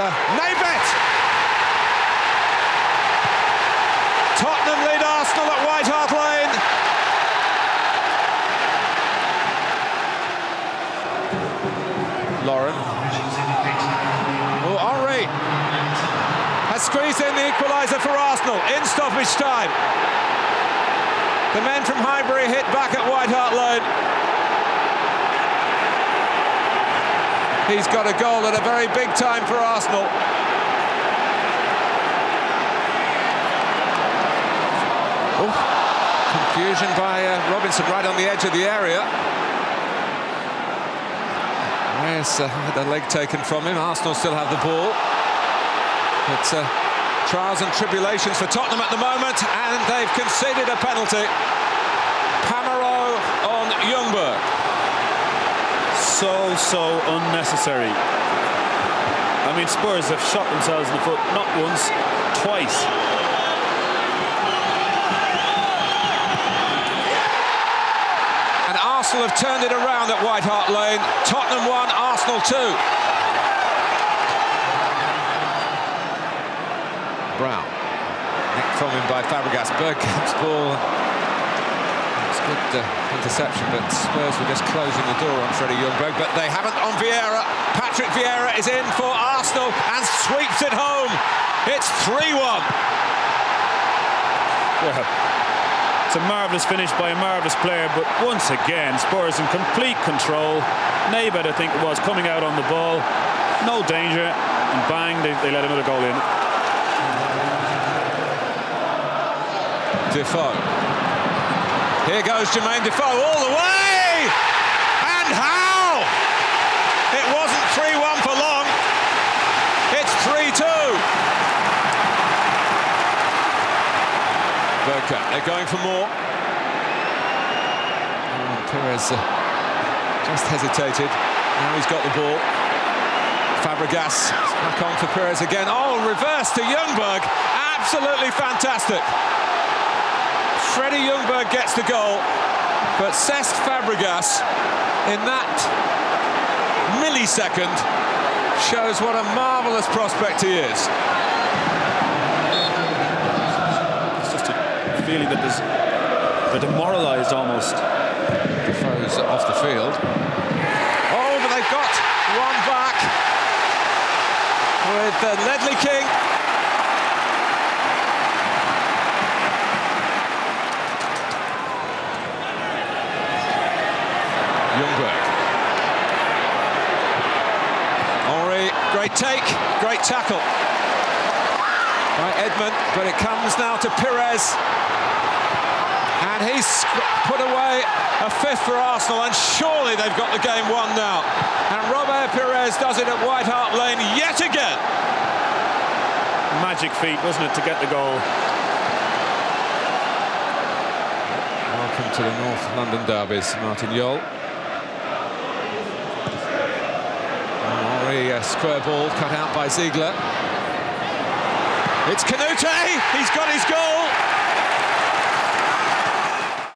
header. Naybet! Tottenham lead Arsenal at White Hart Lane. Lauren. Oh, Henry has squeezed in the equaliser for Arsenal in stoppage time. The men from Highbury hit back at White Hart Lane. He's got a goal at a very big time for Arsenal. Oof. Confusion by Robinson right on the edge of the area. Yes, had a leg taken from him. Arsenal still have the ball. It's trials and tribulations for Tottenham at the moment, and they've conceded a penalty. Pamarot on Ljungberg. So unnecessary. I mean, Spurs have shot themselves in the foot, not once, twice. And Arsenal have turned it around at White Hart Lane. Tottenham 1, Arsenal 2. Brown. Nicked from him by Fabregas. Bergkamp's ball. Good interception, but Spurs were just closing the door on Freddie Ljungberg, but they haven't on Vieira. Patrick Vieira is in for Arsenal and sweeps it home. It's 3-1. Well, it's a marvellous finish by a marvellous player, but once again, Spurs in complete control. Naybet, I think it was, coming out on the ball. No danger, and bang, they let another goal in. Defoe. Here goes Jermaine Defoe all the way! And how? It wasn't 3-1 for long. It's 3-2. Bergkamp, they're going for more. Oh, Pires just hesitated. Now he's got the ball. Fabregas back on for Pires again. Oh, reverse to Ljungberg. Absolutely fantastic. Freddie Ljungberg gets the goal, but Cesc Fabregas, in that millisecond, shows what a marvellous prospect he is. It's just a feeling that they're demoralised almost. Defoe's off the field. Oh, but they've got one back with Ledley King. Ljungberg. Henry, great take, great tackle by Edman, but it comes now to Pires, and he's put away a fifth for Arsenal, and surely they've got the game won now. And Robert Pires does it at White Hart Lane yet again. Magic feat, wasn't it, to get the goal? Welcome to the North London derbies, Martin Jol. A square ball cut out by Ziegler. It's Kanoute. He's got his goal.